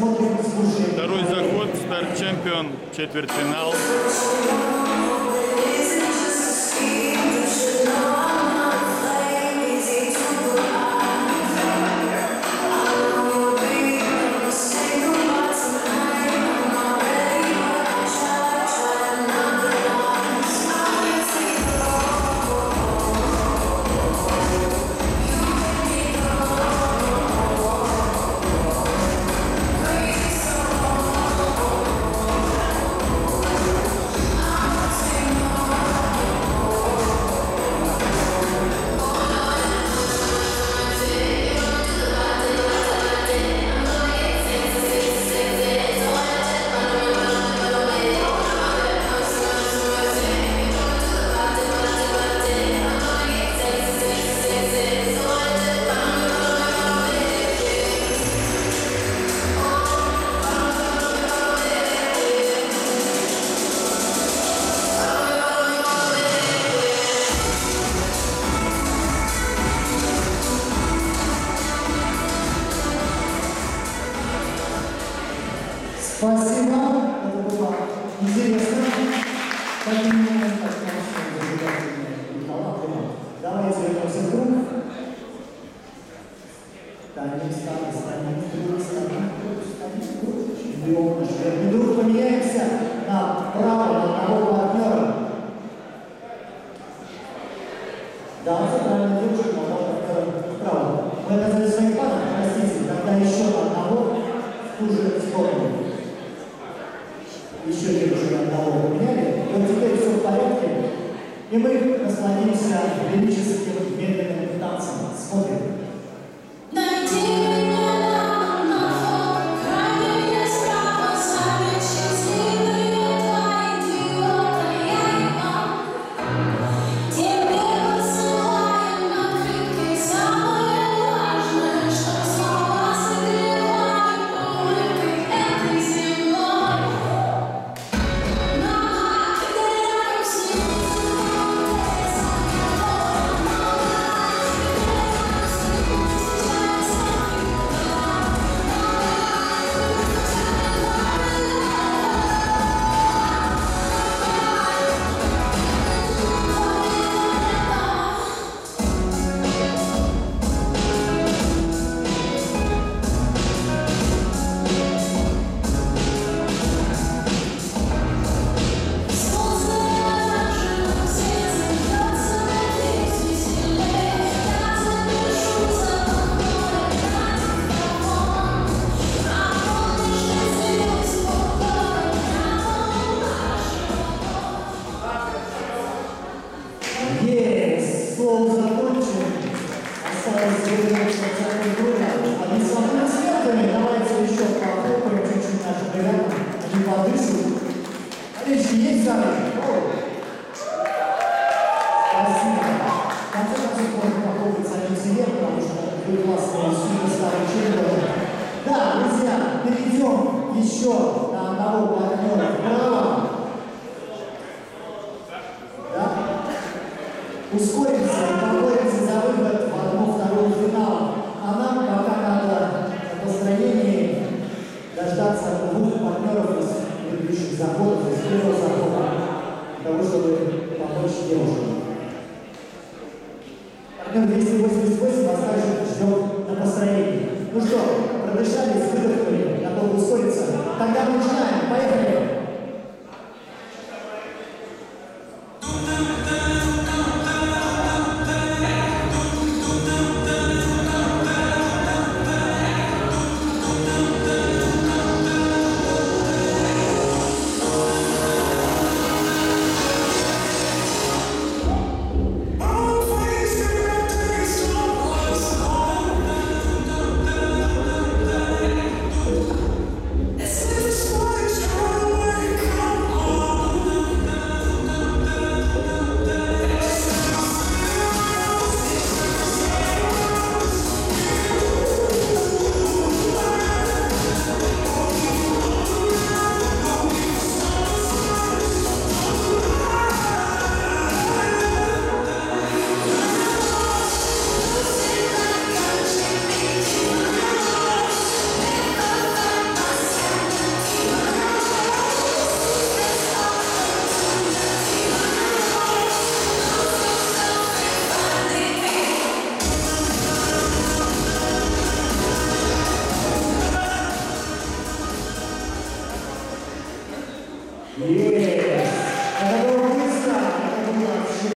Второй заход, старт чемпион, четвертьфинал. Спасибо, это было интересно. Давайте вернемся в круг. Встанем в круг. Поменяемся на правого, на того партнера. Давайте правильно девушку, на того партнера вправо. Мы оказались своим паром, простите, тогда еще одного в ту же сторону. Еще девушек одного поменяли, но теперь все в порядке. И мы насладимся величественным медленным танцем. Смотрим.